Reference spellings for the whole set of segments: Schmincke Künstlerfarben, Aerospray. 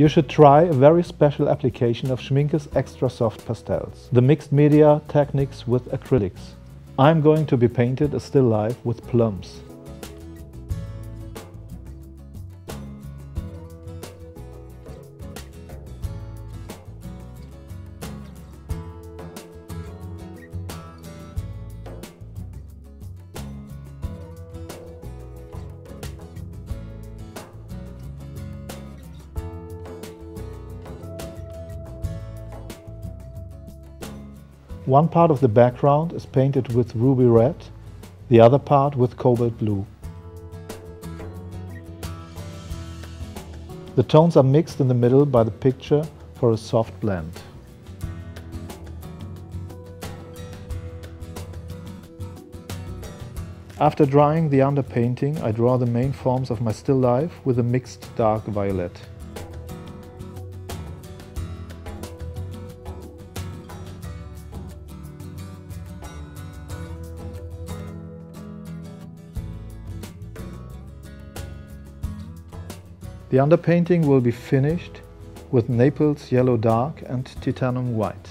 You should try a very special application of Schmincke's extra soft pastels, the mixed media techniques with acrylics. I'm going to be painted a still life with plums. One part of the background is painted with ruby red, the other part with cobalt blue. The tones are mixed in the middle by the picture for a soft blend. After drying the underpainting, I draw the main forms of my still life with a mixed dark violet. The underpainting will be finished with Naples Yellow Dark and Titanium White.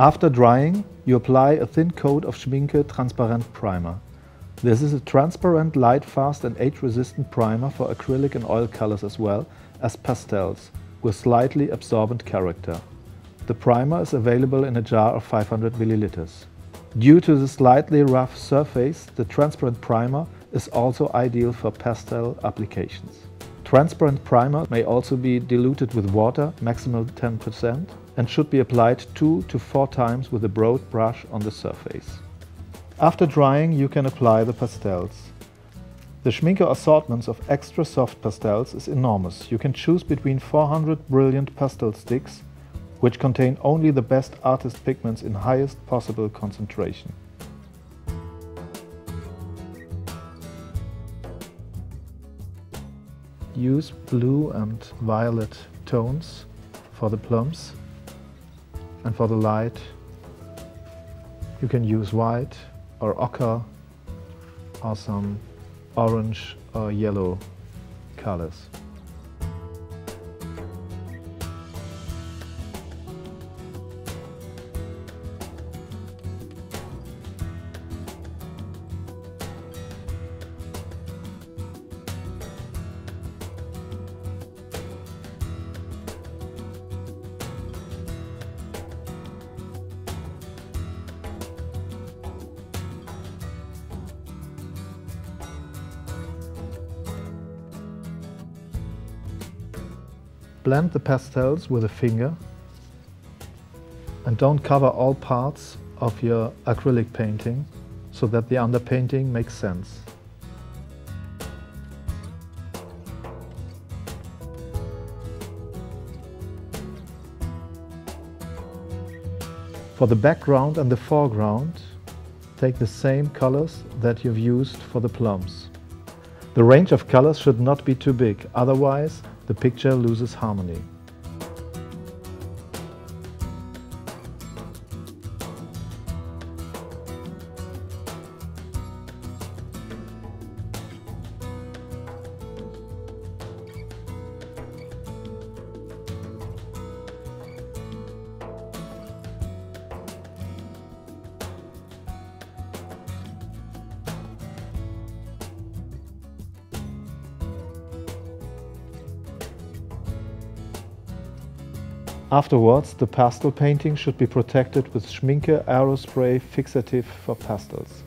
After drying, you apply a thin coat of Schmincke Transparent Primer. This is a transparent, light, fast and age-resistant primer for acrylic and oil colors as well as pastels with slightly absorbent character. The primer is available in a jar of 500 milliliters. Due to the slightly rough surface, the transparent primer is also ideal for pastel applications. Transparent primer may also be diluted with water, maximum 10%, and should be applied 2 to 4 times with a broad brush on the surface. After drying, you can apply the pastels. The Schmincke assortments of extra soft pastels is enormous. You can choose between 400 brilliant pastel sticks, which contain only the best artist pigments in highest possible concentration. Use blue and violet tones for the plums, and for the light you can use white or ochre or some orange or yellow colors. Blend the pastels with a finger and don't cover all parts of your acrylic painting so that the underpainting makes sense. For the background and the foreground, take the same colors that you've used for the plums. The range of colors should not be too big, otherwise the picture loses harmony. Afterwards, the pastel painting should be protected with Schmincke Aerospray Fixative for pastels.